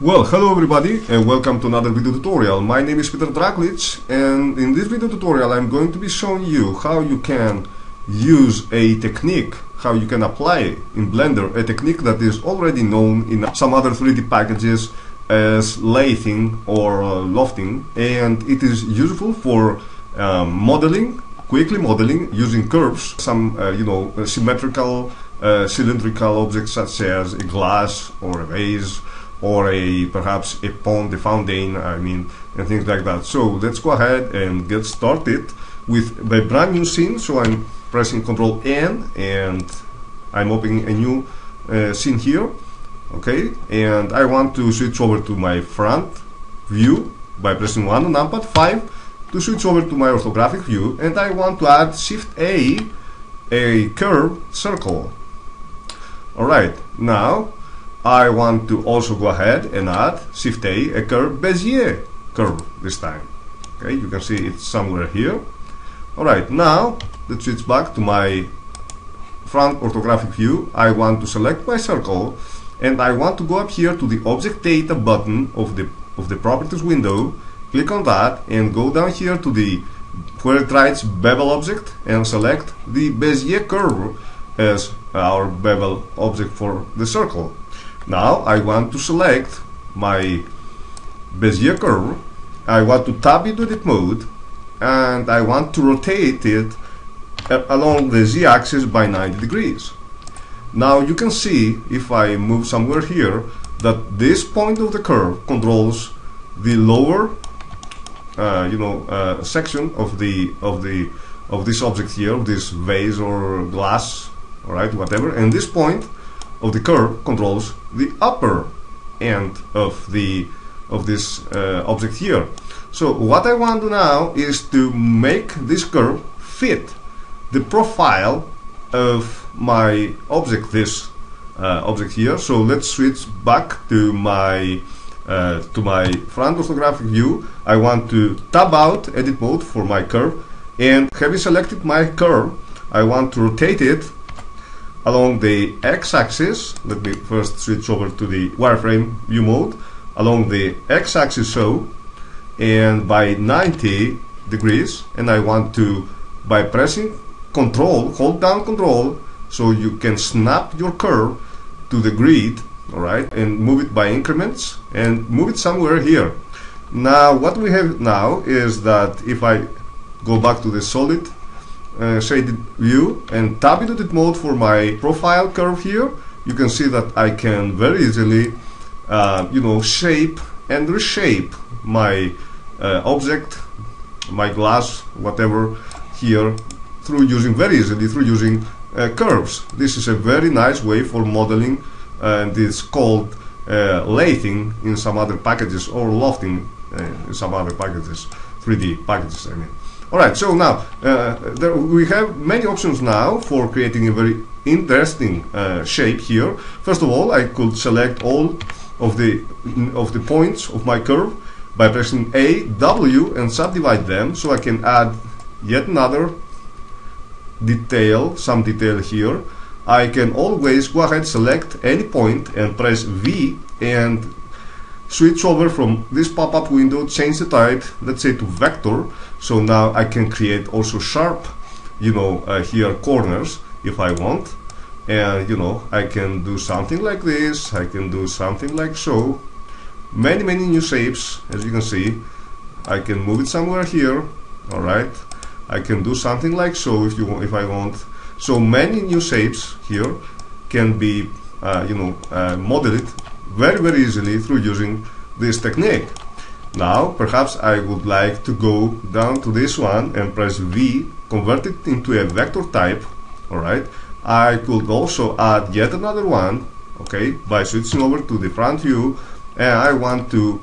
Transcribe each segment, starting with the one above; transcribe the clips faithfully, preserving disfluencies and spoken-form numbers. Well, hello everybody and welcome to another video tutorial. My name is Peter Drakulic, and in this video tutorial I'm going to be showing you how you can use a technique, how you can apply in Blender a technique that is already known in some other three D packages as lathing or uh, lofting, and it is useful for um, modeling, quickly modeling using curves, some uh, you know symmetrical, uh, cylindrical objects such as a glass or a vase, or a perhaps a pond, a fountain, I mean, and things like that. So let's go ahead and get started with a brand new scene. So I'm pressing control N and I'm opening a new uh, scene here. Okay, and I want to switch over to my front view by pressing one on Numpad five to switch over to my orthographic view, and I want to add shift A, a curved circle. Alright, now I want to also go ahead and add shift A, a curve, Bezier curve this time. Okay, you can see it's somewhere here. Alright, now let's switch back to my front orthographic view. I want to select my circle and I want to go up here to the object data button of the of the properties window, click on that and go down here to the where it writes bevel object and select the Bezier curve as our bevel object for the circle. Now I want to select my Bezier curve, I want to tab into edit mode, and I want to rotate it along the z-axis by ninety degrees. Now you can see, if I move somewhere here, that this point of the curve controls the lower uh, you know, uh, section of, the, of, the, of this object here, of this vase or glass, alright, whatever, and this point of the curve controls the upper end of the of this uh, object here. So what I want to do now is to make this curve fit the profile of my object, this uh, object here. So let's switch back to my uh, to my front orthographic view. I want to tab out edit mode for my curve, and having selected my curve, I want to rotate it along the x-axis. Let me first switch over to the wireframe view mode, along the x-axis, so, and by ninety degrees, and I want to, by pressing control, hold down control, so you can snap your curve to the grid, alright, and move it by increments, and move it somewhere here. Now what we have now is that if I go back to the solid Uh, shaded view and tab into edit mode for my profile curve here, you can see that I can very easily uh, you know shape and reshape my uh, object, my glass, whatever here, through using very easily through using uh, curves. This is a very nice way for modeling, and it's called uh, lathing in some other packages, or lofting uh, in some other packages, three D packages I mean. Alright, so now uh, there we have many options now for creating a very interesting uh, shape here. First of all, I could select all of the of the points of my curve by pressing A, W and subdivide them, so I can add yet another detail, some detail here. I can always go ahead, select any point and press V and switch over from this pop-up window, change the type, let's say to vector. So now I can create also sharp, you know, uh, here corners if I want, and you know, I can do something like this, I can do something like so. Many, many new shapes, as you can see. I can move it somewhere here, all right. I can do something like so if you want, if I want. So many new shapes here can be, uh, you know, uh, modeled very, very easily through using this technique. Now perhaps I would like to go down to this one and press V, convert it into a vector type, alright. I could also add yet another one, okay, by switching over to the front view, and I want to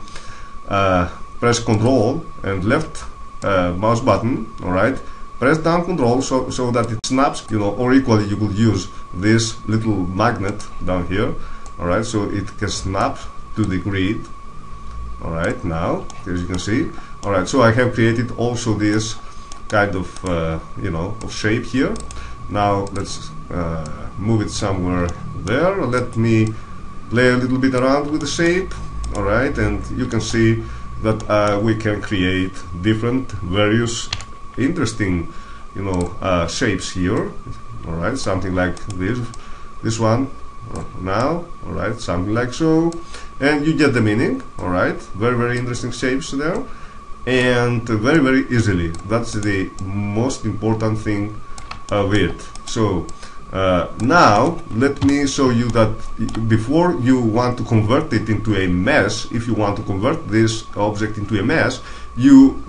uh, press control and left uh, mouse button, alright, press down control so, so that it snaps, you know, or equally you could use this little magnet down here, alright, so it can snap to the grid. Alright, now, as you can see, alright, so I have created also this kind of, uh, you know, of shape here. Now, let's uh, move it somewhere there. Let me play a little bit around with the shape. all right, and you can see that uh, we can create different, various, interesting, you know, uh, shapes here. All right, something like this, this one now. All right, something like so, and you get the meaning. All right, very very interesting shapes there, and very very easily. That's the most important thing of it. So uh, now let me show you that before you want to convert it into a mesh, if you want to convert this object into a mesh, you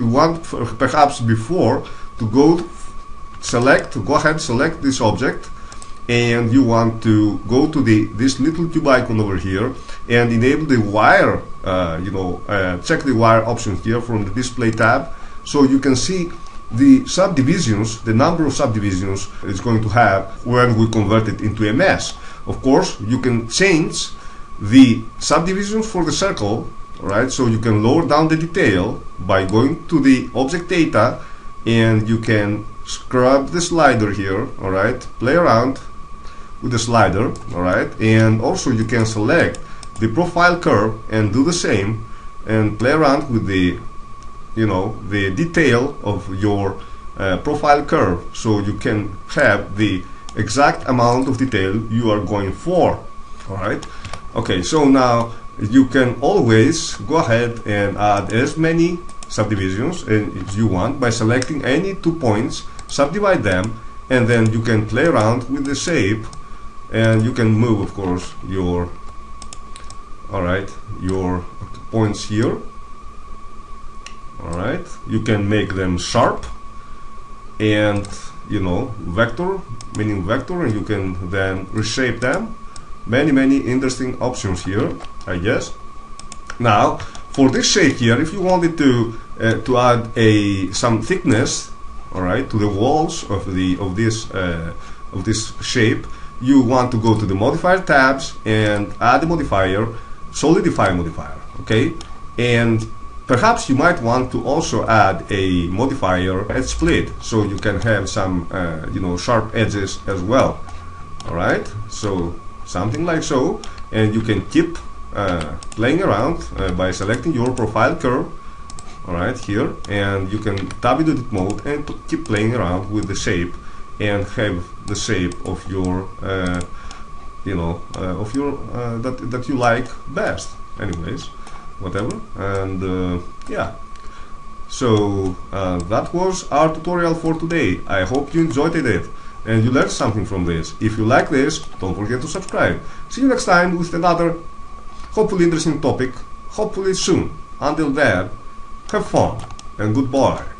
want perhaps before to go select, go ahead, select this object, and you want to go to the this little cube icon over here and enable the wire, uh, you know, uh, check the wire option here from the display tab, so you can see the subdivisions, the number of subdivisions it's going to have when we convert it into a mesh. Of course, you can change the subdivisions for the circle, right? So you can lower down the detail by going to the object data, and you can scrub the slider here, all right, play around with the slider, all right, and also you can select the profile curve and do the same and play around with the, you know, the detail of your uh, profile curve, so you can have the exact amount of detail you are going for, all right. Okay, so now you can always go ahead and add as many subdivisions as you want by selecting any two points, subdivide them, and then you can play around with the shape, and you can move, of course, your, all right, your points here, all right, you can make them sharp and, you know, vector, meaning vector, and you can then reshape them. Many many interesting options here, I guess. Now for this shape here, if you wanted to uh, to add a some thickness, all right, to the walls of the of this uh, of this shape, you want to go to the modifier tabs and add a modifier, solidify modifier, okay, and perhaps you might want to also add a modifier edge split, so you can have some uh, you know, sharp edges as well, all right, so something like so, and you can keep uh, playing around uh, by selecting your profile curve, all right, here, and you can tab it edit mode and keep playing around with the shape and have the shape of your uh, you know, uh, of your uh, that that you like best, anyways, whatever, and uh, yeah. So uh, that was our tutorial for today. I hope you enjoyed it and you learned something from this. If you like this, don't forget to subscribe. See you next time with another hopefully interesting topic, hopefully soon. Until then, have fun and goodbye.